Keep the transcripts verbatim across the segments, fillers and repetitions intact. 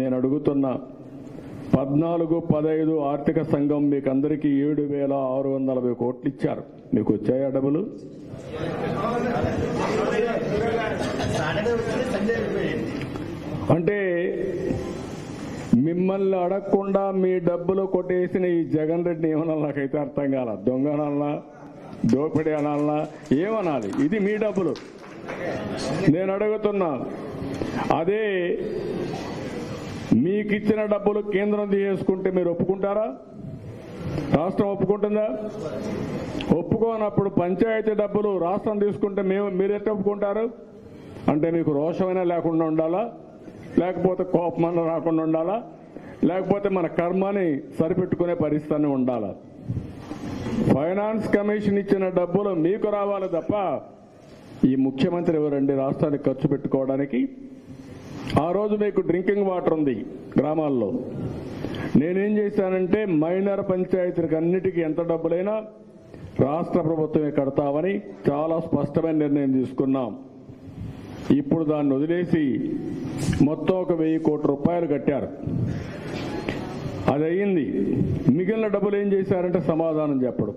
నేను అడుగుతున్న పద్నాలుగు పదహైదు ఆర్థిక సంఘం మీకు అందరికీ ఏడు వేల ఆరు వందల యాభై కోట్లు ఇచ్చారు. మీకు వచ్చాయా డబుల్? అంటే మిమ్మల్ని అడగకుండా మీ డబ్బులు కొట్టేసిన ఈ జగన్ రెడ్డిని ఏమనాలి నాకైతే అర్థం కాల. దొంగ అనాలనా, దోపిడీ అనాలనా, ఏమనాలి? ఇది మీ డబ్బులు. నేను అడుగుతున్నా అదే మీకు ఇచ్చిన డబ్బులు కేంద్రం తీసుకుంటే మీరు ఒప్పుకుంటారా? రాష్ట్రం ఒప్పుకుంటుందా? ఒప్పుకోనప్పుడు పంచాయతీ డబ్బులు రాష్ట్రం తీసుకుంటే మేము మీరెట్లా ఒప్పుకుంటారు? అంటే మీకు రోషమైనా లేకుండా ఉండాలా, లేకపోతే కోపమన్నా రాకుండా ఉండాలా, లేకపోతే మన కర్మని సరిపెట్టుకునే పరిస్థితి ఉండాలా? ఫైనాన్స్ కమిషన్ ఇచ్చిన డబ్బులు మీకు రావాలి తప్ప ఈ ముఖ్యమంత్రి ఎవరండి రాష్ట్రానికి ఖర్చు పెట్టుకోవడానికి? ఆ రోజు మీకు డ్రింకింగ్ వాటర్ ఉంది గ్రామాల్లో. నేనేం చేశానంటే మైనర్ పంచాయతీలకు అన్నిటికీ ఎంత డబ్బులైనా రాష్ట్ర ప్రభుత్వమే కడతామని చాలా స్పష్టమైన నిర్ణయం తీసుకున్నాం. ఇప్పుడు దాన్ని వదిలేసి మొత్తం ఒక వెయ్యి కోట్ల రూపాయలు కట్టారు. అది అయ్యింది. మిగిలిన డబ్బులు ఏం చేశారంటే సమాధానం చెప్పడం.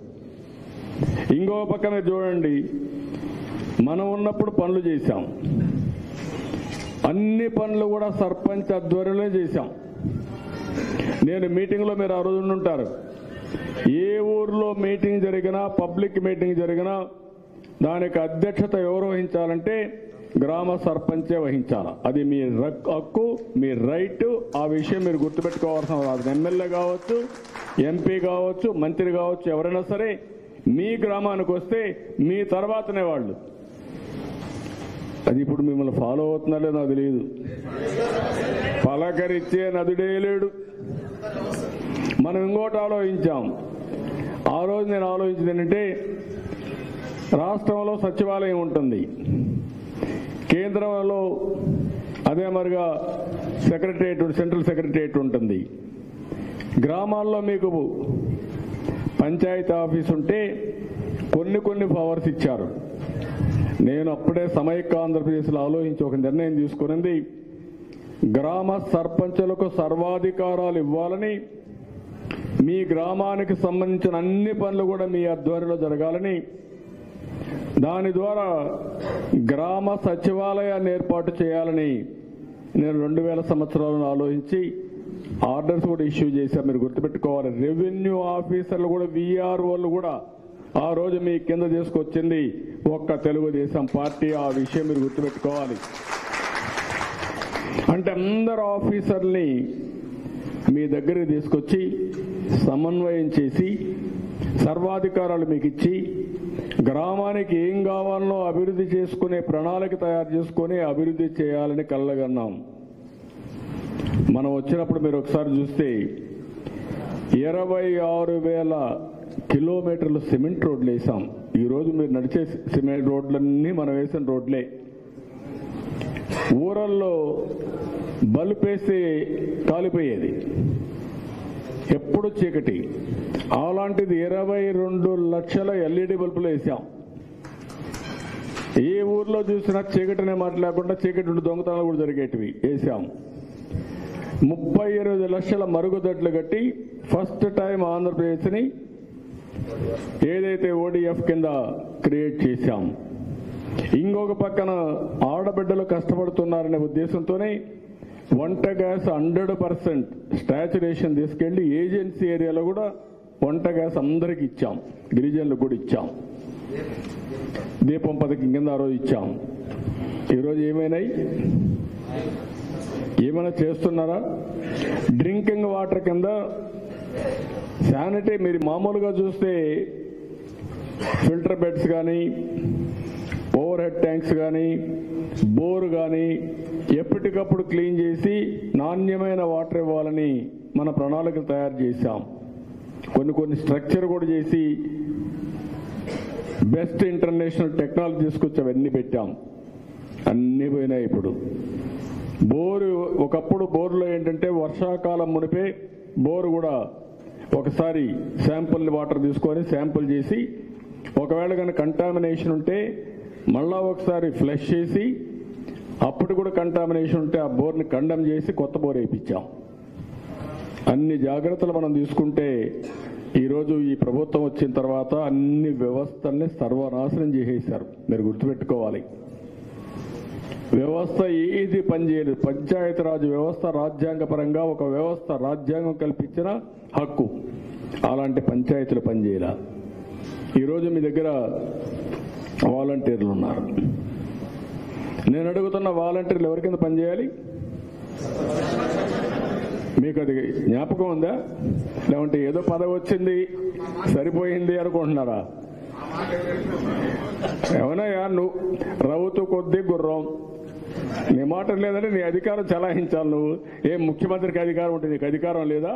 ఇంకో పక్కన చూడండి, మనం ఉన్నప్పుడు పనులు చేశాం, అన్ని పనులు కూడా సర్పంచ్ ఆధ్వర్యంలో చేశాం. నేను మీటింగ్లో మీరు ఆ రోజు ఉంటారు. ఏ ఊర్లో మీటింగ్ జరిగినా, పబ్లిక్ మీటింగ్ జరిగినా దానికి అధ్యక్షత ఎవరు వహించాలంటే గ్రామ సర్పంచే వహించాలా. అది మీ హక్కు, మీ రైట్. ఆ విషయం మీరు గుర్తుపెట్టుకోవాల్సిన రాదు. ఎమ్మెల్యే కావచ్చు, ఎంపీ కావచ్చు, మంత్రి కావచ్చు, ఎవరైనా సరే మీ గ్రామానికి వస్తే మీ తర్వాతనే వాళ్ళు. అది ఇప్పుడు మిమ్మల్ని ఫాలో అవుతున్నారో నాకు తెలియదు. పలకరిచ్చే నదుడే లేడు. మనం ఇంకోటి ఆలోచించాం. ఆ రోజు నేను ఆలోచించింది ఏంటంటే రాష్ట్రంలో సచివాలయం ఉంటుంది, కేంద్రంలో అదే మరిగా సెక్రటరియట్, సెంట్రల్ సెక్రటరియట్ ఉంటుంది. గ్రామాల్లో మీకు పంచాయతీ ఆఫీస్ ఉంటే కొన్ని కొన్ని పవర్స్ ఇచ్చారు. నేను అప్పుడే సమైక్య ఆంధ్రప్రదేశ్లో ఆలోచించి ఒక నిర్ణయం తీసుకునింది, గ్రామ సర్పంచులకు సర్వాధికారాలు ఇవ్వాలని, మీ గ్రామానికి సంబంధించిన అన్ని పనులు కూడా మీ ఆధ్వర్యంలో జరగాలని, దాని ద్వారా గ్రామ సచివాలయాన్ని ఏర్పాటు చేయాలని నేను రెండు వేల సంవత్సరాలను ఆలోచించి ఆర్డర్స్ కూడా ఇష్యూ చేశాను. మీరు గుర్తుపెట్టుకోవాలి, రెవెన్యూ ఆఫీసర్లు కూడా, వీఆర్ఓలు కూడా ఆ రోజు మీ కింద తీసుకొచ్చింది ఒక్క తెలుగుదేశం పార్టీ. ఆ విషయం మీరు గుర్తుపెట్టుకోవాలి. అంటే అందరు ఆఫీసర్ని మీ దగ్గరికి తీసుకొచ్చి సమన్వయం చేసి సర్వాధికారాలు మీకు ఇచ్చి గ్రామానికి ఏం కావాలో అభివృద్ధి చేసుకునే ప్రణాళిక తయారు చేసుకుని అభివృద్ధి చేయాలని కలగన్నాం. మనం వచ్చినప్పుడు మీరు ఒకసారి చూస్తే ఇరవై ఆరు వేల కిలోమీటర్లు సిమెంట్ రోడ్లు వేసాం. ఈరోజు మీరు నడిచే సిమెంట్ రోడ్లన్నీ మనం వేసిన రోడ్లే. ఊరల్లో బల్బ్ వేస్తే కాలిపోయేది, ఎప్పుడు చీకటి. అలాంటిది ఇరవై రెండు లక్షల ఎల్ఈడి బల్బులు వేసాం. ఏ ఊర్లో చూసినా చీకటి అనే మాట లేకుండా చీకటి దొంగతనాలు కూడా జరిగేటివి వేసాం. ముప్పై ఎనిమిది లక్షల మరుగుదొడ్లు కట్టి ఫస్ట్ టైం ఆంధ్రప్రదేశ్ని ఏదైతే ఓడిఎఫ్ కింద క్రియేట్ చేశాం. ఇంకొక పక్కన ఆడబిడ్డలు కష్టపడుతున్నారనే ఉద్దేశంతోనే వంట గ్యాస్ హండ్రెడ్ పర్సెంట్ స్టాచ్యురేషన్ తీసుకెళ్లి ఏజెన్సీ ఏరియాలో కూడా వంట గ్యాస్ అందరికి ఇచ్చాం, గిరిజనులకు కూడా ఇచ్చాం. దీపం పథకం కింద ఆ రోజు ఇచ్చాం. ఈరోజు ఏమైనాయి? ఏమైనా చేస్తున్నారా? డ్రింకింగ్ వాటర్ కింద శానిటరీ, మీరు మామూలుగా చూస్తే ఫిల్టర్ బెడ్స్ కానీ, ఓవర్ హెడ్ ట్యాంక్స్ కానీ, బోరు కానీ ఎప్పటికప్పుడు క్లీన్ చేసి నాణ్యమైన వాటర్ ఇవ్వాలని మన ప్రణాళిక తయారు చేశాం. కొన్ని కొన్ని స్ట్రక్చర్ కూడా చేసి బెస్ట్ ఇంటర్నేషనల్ టెక్నాలజీ తీసుకొచ్చి అవన్నీ పెట్టాం. అన్నీ పోయినాయి. ఇప్పుడు బోరు, ఒకప్పుడు బోరులో ఏంటంటే వర్షాకాలం మునిపే బోరు కూడా ఒకసారి శాంపుల్ వాటర్ తీసుకొని శాంపుల్ చేసి ఒకవేళ కానీ కంటామినేషన్ ఉంటే మళ్ళా ఒకసారి ఫ్లష్ చేసి అప్పుడు కూడా కంటామినేషన్ ఉంటే ఆ బోర్ ని కండమ్ చేసి కొత్త బోర్ వేయించాం. అన్ని జాగృతలు మనం తీసుకుంటే ఈ రోజు ఈ ప్రభుత్వం వచ్చిన తర్వాత అన్ని వ్యవస్థల్ని సర్వనాశనం చేసేశారు. మీరు గుర్తుపెట్టుకోవాలి, వ్యవస్థ ఏది పనిచేయదు. పంచాయతీరాజ్ వ్యవస్థ రాజ్యాంగపరంగా ఒక వ్యవస్థ, రాజ్యాంగం కల్పించిన హక్కు. అలాంటి పంచాయతీలు పనిచేయాలి. ఈరోజు మీ దగ్గర వాలంటీర్లు ఉన్నారు. నేను అడుగుతున్న వాలంటీర్లు ఎవరి కింద పనిచేయాలి? మీకు అది జ్ఞాపకం ఉందా? లేదంటే ఏదో పదవి వచ్చింది సరిపోయింది అనుకుంటున్నారా? ఏమన్నాయా, నువ్వు రవ్వుతూ కొద్దీ గుర్రం, నీ మాట లేదంటే నీ అధికారం చలాయించాలి. నువ్వు ఏం ముఖ్యమంత్రికి అధికారం ఉంటుంది? నీకు అధికారం లేదా?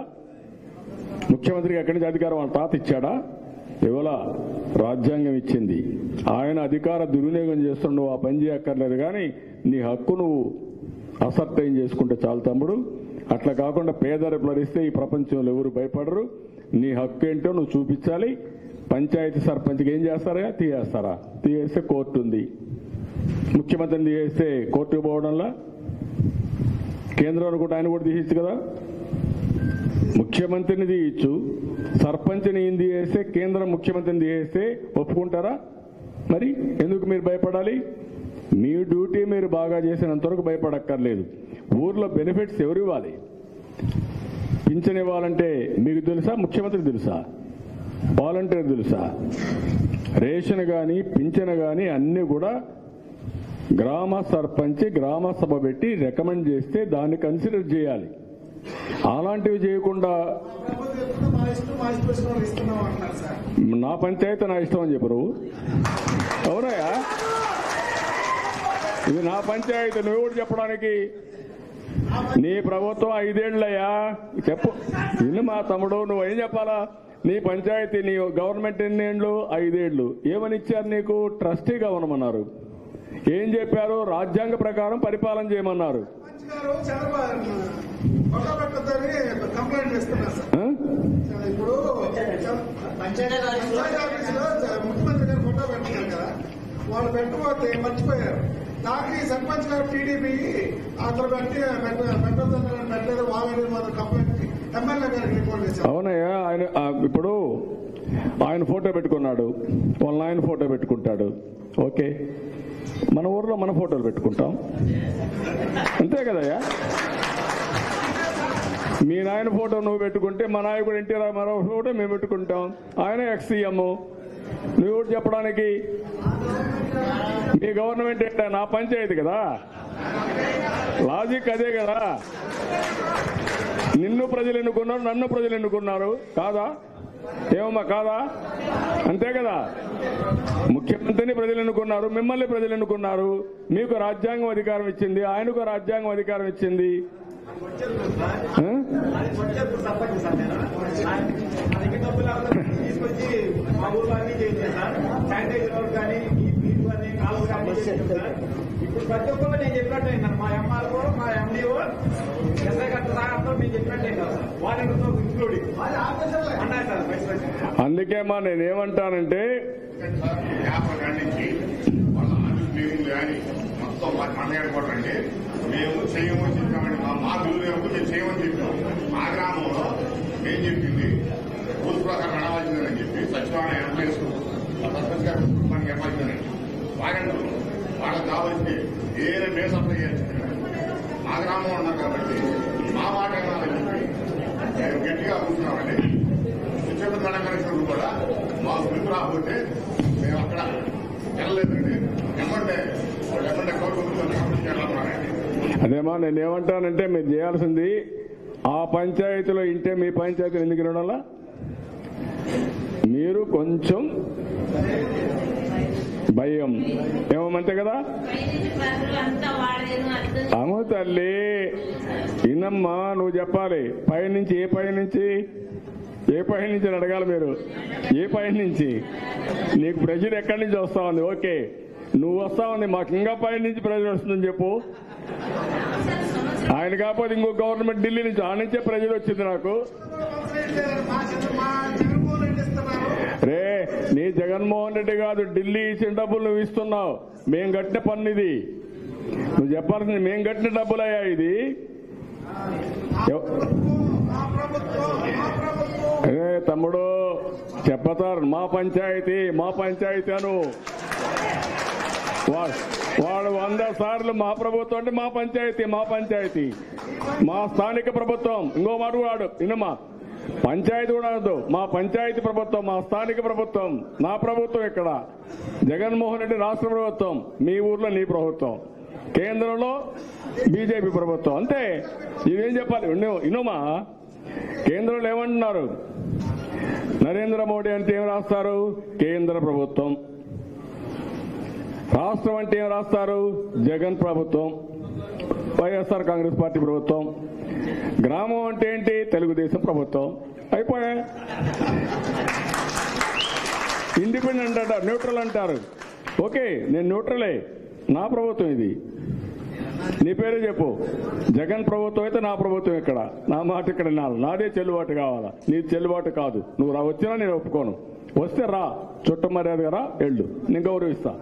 ముఖ్యమంత్రికి ఎక్కడి నుంచి అధికారం? వాళ్ళ తాత ఇచ్చాడా? ఇవాళ రాజ్యాంగం ఇచ్చింది. ఆయన అధికార దుర్వినియోగం చేస్తున్న నువ్వు ఆ పని చేయక్కర్లేదు. కానీ నీ హక్కు నువ్వు అసత్యం చేసుకుంటే చాలు తమ్ముడు. అట్లా కాకుండా పేదలు ప్లరిస్తే ఈ ప్రపంచంలో ఎవరు భయపడరు. నీ హక్కు ఏంటో నువ్వు చూపించాలి. పంచాయతీ సర్పంచ్కి ఏం చేస్తారా? తీయేస్తారా? తీయేస్తే కోర్టు ఉంది. ముఖ్యమంత్రిని తీయేస్తే కోర్టుకు పోవడంలా కేంద్రం కూడా ఆయన కూడా తీసేయచ్చు కదా. ముఖ్యమంత్రిని తీయచ్చు, సర్పంచ్ని ఏం తీయేస్తే కేంద్రం ముఖ్యమంత్రిని తీయేస్తే ఒప్పుకుంటారా? మరి ఎందుకు మీరు భయపడాలి? మీ డ్యూటీ మీరు బాగా చేసినంతవరకు భయపడక్కర్లేదు. ఊర్లో బెనిఫిట్స్ ఎవరు ఇవ్వాలి? పింఛన్ ఇవ్వాలంటే మీకు తెలుసా? ముఖ్యమంత్రి తెలుసా? వాలంటీర్ తెలుసా? రేషన్ కానీ పింఛన్ కానీ అన్నీ కూడా గ్రామ సర్పంచ్ గ్రామ సభ పెట్టి రికమెండ్ చేస్తే దాన్ని కన్సిడర్ చేయాలి. అలాంటివి చేయకుండా నా పంచాయతీ నా ఇష్టం అని చెప్పరు. అవునాయా, ఇది నా పంచాయతీ నువ్వు కూడా చెప్పడానికి? నీ ప్రభుత్వం ఐదేళ్లయ్యా, చెప్పు నిన్ను మా తమ్ముడు, నువ్వు ఏం చెప్పాలా? నీ పంచాయతీ నీ గవర్నమెంట్ ఎన్నేళ్ళు? ఐదేళ్లు. ఏమని ఇచ్చారు నీకు? ట్రస్టీ గవర్నమన్నారు. ఏం చెప్పారు? రాజ్యాంగ ప్రకారం పరిపాలన చేయమన్నారు. వాళ్ళు పెట్టబోతే మర్చిపోయారు. నాకు ఈ సర్పంచ్ గారు టీడీపీ అతను పెట్టి పెట్టారు పెట్టలేదు. వాళ్ళని మాత్రం కంప్లైంట్ ఎమ్మెల్యే గారికి రిపోర్ట్ చేశారు. అవునయ్యా, ఆయన ఇప్పుడు ఆయన ఫోటో పెట్టుకున్నాడు, వాళ్ళ ఆయన ఫోటో పెట్టుకుంటాడు. ఓకే, మన ఊర్లో మన ఫోటోలు పెట్టుకుంటాం అంతే కదయ్యా. మీ నాయన ఫోటో నువ్వు పెట్టుకుంటే మా నాయకుడు ఎన్టీ రామారావు ఫోటో మేము పెట్టుకుంటాం. ఆయన ఎక్స్ సీ ఎం. నువ్వు చెప్పడానికి మీ గవర్నమెంట్ ఏంటా? నా పంచాయతీ కదా, లాజిక్ అదే కదా. నిన్ను ప్రజలు ఎన్నుకున్నారు, నన్ను ప్రజలు ఎన్నుకున్నారు కాదా? ఏమమ్మా కాదా? అంతే కదా. ముఖ్యమంత్రిని ప్రజలు ఎన్నుకున్నారు, మిమ్మల్ని ప్రజలు ఎన్నుకున్నారు. మీకు రాజ్యాంగం అధికారం ఇచ్చింది, ఆయనకు రాజ్యాంగం అధికారం ఇచ్చింది. ఇప్పుడు ప్రతి ఒక్కరు నేను చెప్పినట్టు అయినాను. మా ఎమ్మెల్యే మా ఎండిఓ ఎస్ఐ గట్ట సాయంతో నేను చెప్పినట్టు అయినా వాలంటీర్తో ఇంక్లూడింగ్ అన్నాయి సార్. అందుకే మా నేనేమంటానంటే మొత్తం మండగాడి కొట్టండి, మేము చేయమని చెప్పామండి. మా దూరంలో చేయమని చెప్పాము. మా గ్రామంలో ఏం చెప్పింది? ఊరు ప్రకారం నడవాల్సిందని చెప్పి సచివాలయం ఎంప్లాయీస్ సర్పంచ్ గారి కుటుంబానికి ఇవ్వాల్సిందండి. వారంటూ వాళ్ళకి కావాల్సింది ఏదైనా మేము సప్లై చేయాల్సింది. మా గ్రామంలో ఉన్నాం కాబట్టి మా మాట వినాలని చెప్పి నేను గట్టిగా కూర్చున్నామండి. విద్యుత్ కళాకారులు కూడా మా పిలుపు రాకపోతే మేము అక్కడ వెళ్ళలేదండి. ఎమ్మంటే వాళ్ళు ఎమ్మంటే కోరుకుంటున్నారండి. అదేమా నేనేమంటానంటే మీరు చేయాల్సింది ఆ పంచాయతీలో ఇంటే మీ పంచాయతీలు ఎందుకు వినడంలా? మీరు కొంచెం భయం ఏమంతే కదా. అమ్మ తల్లి ఇన్నమ్మా, నువ్వు చెప్పాలి. పై నుంచి ఏ పై నుంచి ఏ పై నుంచి అడగాలి. మీరు ఏ పై నుంచి? నీకు ప్రెజర్ ఎక్కడి నుంచి వస్తా ఉంది? ఓకే, నువ్వు వస్తా ఉంది. మాకు ఇంకా పై నుంచి ప్రెజర్ వస్తుందని చెప్పు. ఆయన కాకపోతే ఇంకో గవర్నమెంట్ ఢిల్లీ నుంచి, ఆ నుంచే ప్రెజర్ వచ్చింది నాకు. రే నీ జగన్మోహన్ రెడ్డి కాదు, ఢిల్లీ ఇచ్చిన డబ్బులు నువ్వు ఇస్తున్నావు. మేము కట్టిన పన్ను ఇది. చెప్పాల్సింది మేము కట్టిన డబ్బులయ్యా ఇది. అరే తమ్ముడు చెప్పతారు మా పంచాయతీ మా పంచాయతీ అను, వాడు వంద సార్లు మా ప్రభుత్వం అంటే మా పంచాయతీ మా పంచాయతీ మా స్థానిక ప్రభుత్వం. ఇంకో మాట వాడు ఇన్నమా పంచాయతీ కూడా అనద్దు, మా పంచాయతీ ప్రభుత్వం మా స్థానిక ప్రభుత్వం నా ప్రభుత్వం. ఇక్కడ జగన్మోహన్ రెడ్డి రాష్ట్ర ప్రభుత్వం, మీ ఊర్లో నీ ప్రభుత్వం, కేంద్రంలో బీజేపీ ప్రభుత్వం, అంతే. ఇవేం చెప్పాలి ఇన్నోమా. కేంద్రంలో ఏమంటున్నారు, నరేంద్ర మోడీ అంటే ఏం రాస్తారు, కేంద్ర ప్రభుత్వం. రాష్ట్రం అంటే ఏం రాస్తారు, జగన్ ప్రభుత్వం, వైఎస్ఆర్ కాంగ్రెస్ పార్టీ ప్రభుత్వం. గ్రామం అంటే ఏంటి, తెలుగుదేశం ప్రభుత్వం. అయిపోయా. ఇండిపెండెంట్ అంటారు, న్యూట్రల్ అంటారు. ఓకే, నేను న్యూట్రలే, నా ప్రభుత్వం ఇది. నీ పేరు చెప్పు, జగన్ ప్రభుత్వం అయితే నా ప్రభుత్వం. ఇక్కడ నా మాట ఇక్కడ నాలు, నాదే చెల్లుబాటు కావాలా, నీ చెల్లుబాటు కాదు. నువ్వు రా, వచ్చినా నేను ఒప్పుకోను, వస్తే రా, చుట్టమర్యాదగా రా, వెళ్ళు, నేను గౌరవిస్తా.